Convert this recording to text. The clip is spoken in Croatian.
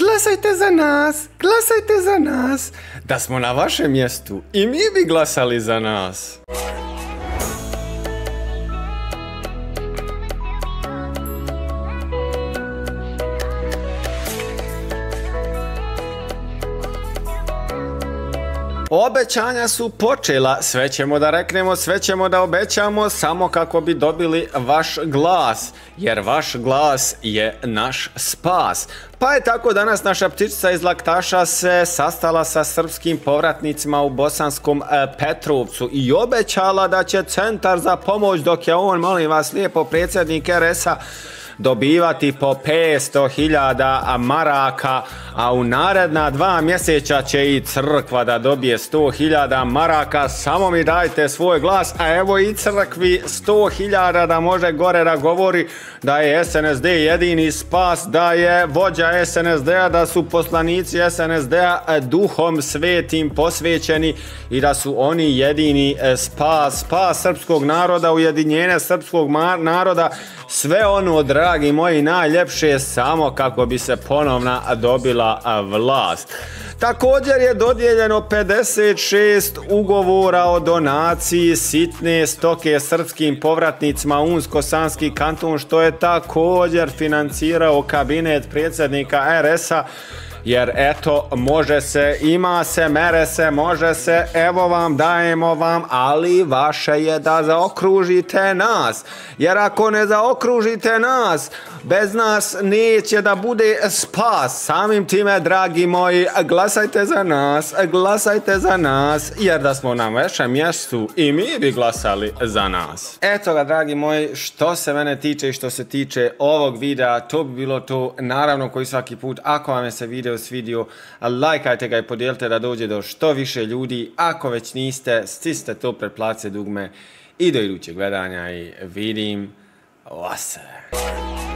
Glasajte za nas, glasajte za nas. Da smo na vašem mjestu i mi bi glasali za nas. Obećanja su počela, sve ćemo da reknemo, sve ćemo da obećamo, samo kako bi dobili vaš glas, jer vaš glas je naš spas. Pa je tako danas naša ptičica iz Laktaša se sastala sa srpskim povratnicima u Bosanskom Petrovcu i obećala da će centar za pomoć, dok je on, molim vas lijepo, predsjednik RS-a, dobivati po 500.000 maraka, a u naredna 2 mjeseca će i crkva da dobije 100.000 maraka. Samo mi dajte svoj glas, a evo i crkvi 100.000 da može gore da govori da je SNSD jedini spas, da je vođa SNSD-a, da su poslanici SNSD-a duhom svetim posvećeni i da su oni jedini spas, spas srpskog naroda, ujedinjenje srpskog naroda, sve ono, dragi moji, najljepše je samo kako bi se ponovno dobila vlast. Također je dodijeljeno 56 ugovora o donaciji sitne stoke srpskim povratnicima Unsko-Sanski kanton, što je također financirao kabinet predsjednika RS-a, jer eto, može se, ima se, mere se, može se, evo vam, dajemo vam, ali vaše je da zaokružite nas, jer ako ne zaokružite nas, bez nas neće da bude spas. Samim time, dragi moji, glasajte za nas, glasajte za nas, jer da smo na vašem mjestu i mi bi glasali za nas. Eto ga, dragi moji, što se mene tiče i što se tiče ovog videa, to bi bilo to. Naravno, koji svaki put, ako vam je se video svidio, lajkajte ga i podijelite da dođe do što više ljudi. Ako već niste, stisnite to pretplate dugme i do idućeg gledanja i vidim vas.